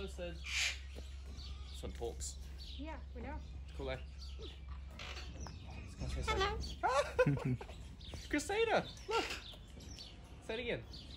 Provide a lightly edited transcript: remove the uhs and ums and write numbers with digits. explosive. This one talks. Yeah, we know. Cool, eh? Hello. Christina, look. Say it again.